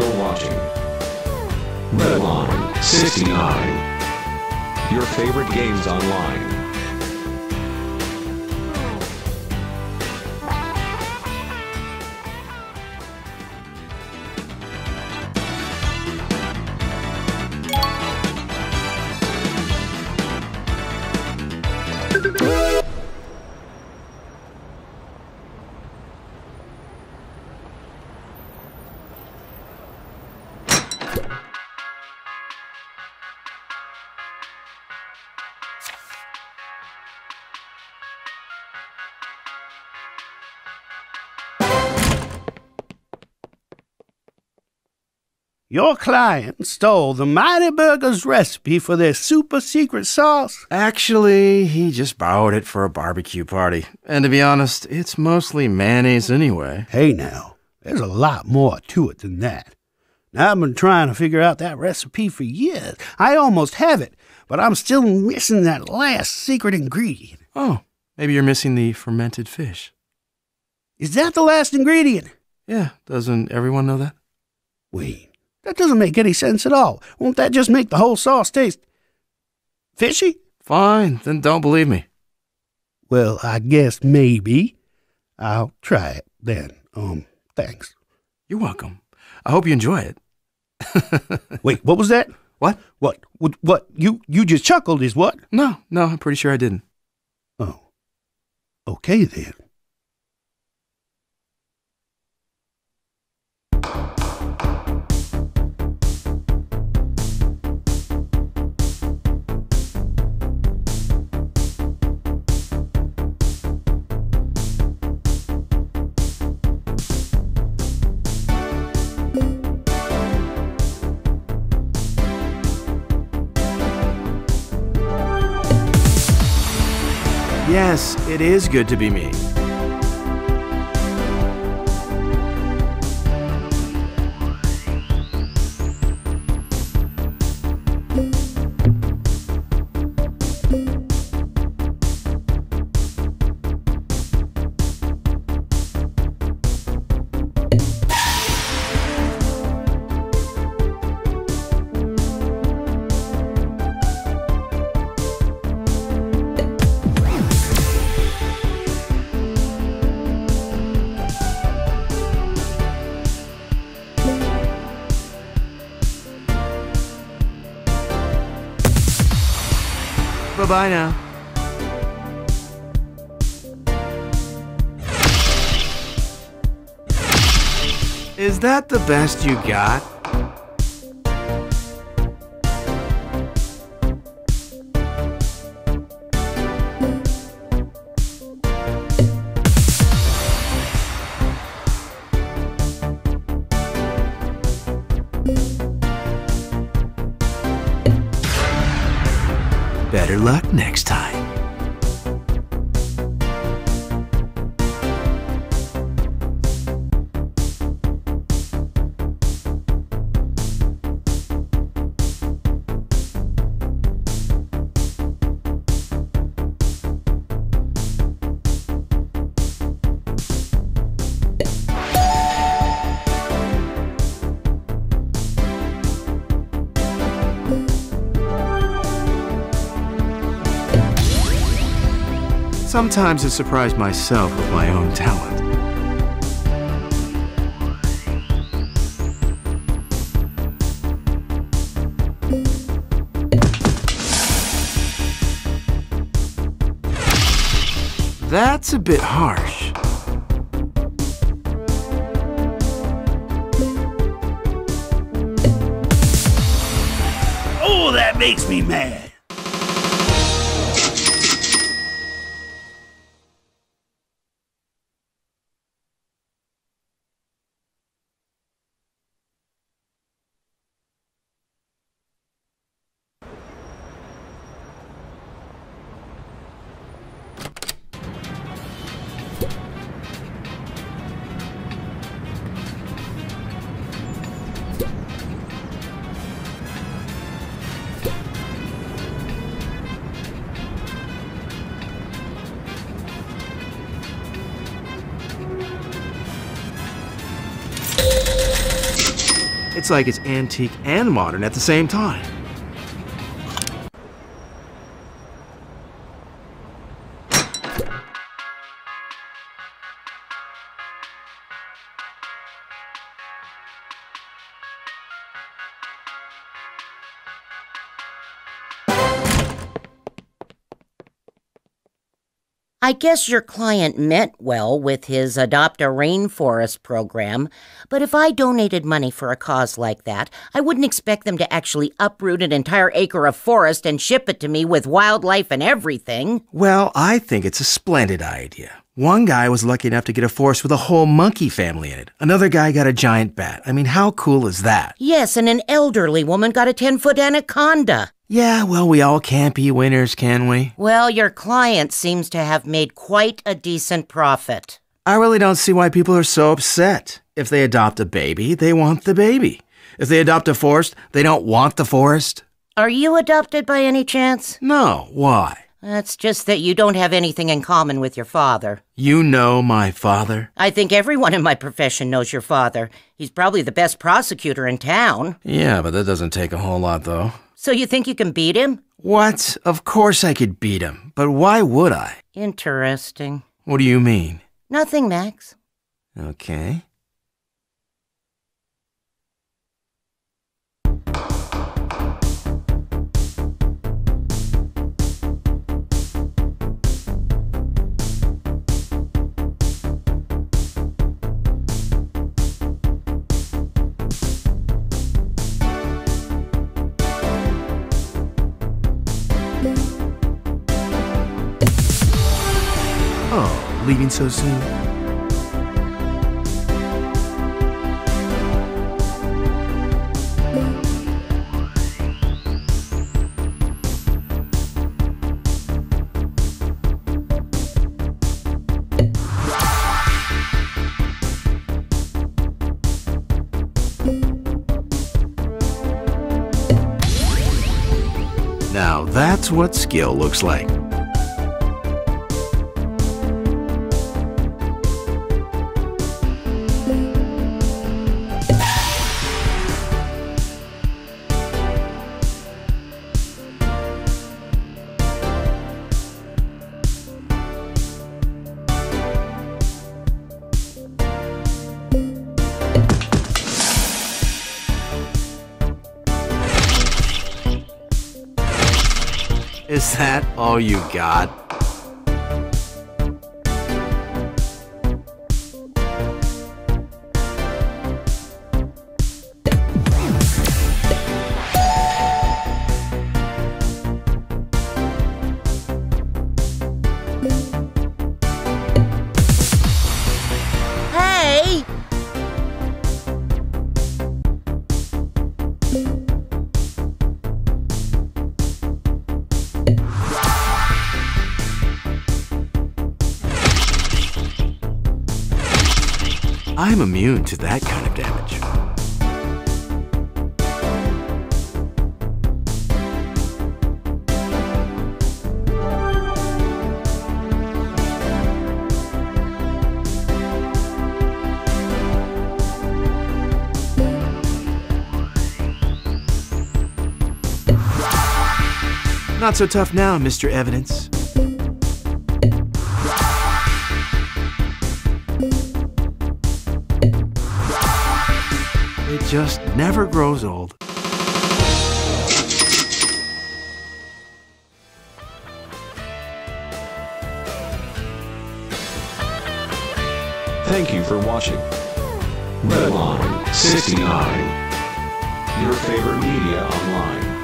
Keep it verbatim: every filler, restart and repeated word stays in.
You're watching Redline sixty-nine. Your favorite games online. Your client stole the Mighty Burger's recipe for their super secret sauce. Actually, he just borrowed it for a barbecue party. And to be honest, it's mostly mayonnaise anyway. Hey now, there's a lot more to it than that. Now, I've been trying to figure out that recipe for years. I almost have it, but I'm still missing that last secret ingredient. Oh, maybe you're missing the fermented fish. Is that the last ingredient? Yeah, doesn't everyone know that? Wait. That doesn't make any sense at all. Won't that just make the whole sauce taste fishy? Fine, then don't believe me. Well, I guess maybe. I'll try it then. Um, thanks. You're welcome. I hope you enjoy it. Wait, what was that? What? What? What? What? You, you just chuckled is what? No, no, I'm pretty sure I didn't. Oh. Okay then. Yes, it is good to be me. Bye now. Is that the best you got? Better luck next time. Sometimes I surprise myself with my own talent. That's a bit harsh. Oh, that makes me mad. It's like it's antique and modern at the same time. I guess your client meant well with his Adopt-a-Rainforest program, but if I donated money for a cause like that, I wouldn't expect them to actually uproot an entire acre of forest and ship it to me with wildlife and everything. Well, I think it's a splendid idea. One guy was lucky enough to get a forest with a whole monkey family in it. Another guy got a giant bat. I mean, how cool is that? Yes, and an elderly woman got a ten-foot anaconda. Yeah, well, we all can't be winners, can we? Well, your client seems to have made quite a decent profit. I really don't see why people are so upset. If they adopt a baby, they want the baby. If they adopt a forest, they don't want the forest. Are you adopted by any chance? No, why? It's just that you don't have anything in common with your father. You know my father? I think everyone in my profession knows your father. He's probably the best prosecutor in town. Yeah, but that doesn't take a whole lot, though. So you think you can beat him? What? Of course I could beat him, but why would I? Interesting. What do you mean? Nothing, Max. Okay. Oh, leaving so soon? Now that's what skill looks like. Is that all you got? Hey! I'm immune to that kind of damage. Not so tough now, Mister Evidence. It just never grows old. Thank you for watching Redline sixty-nine, your favorite media online.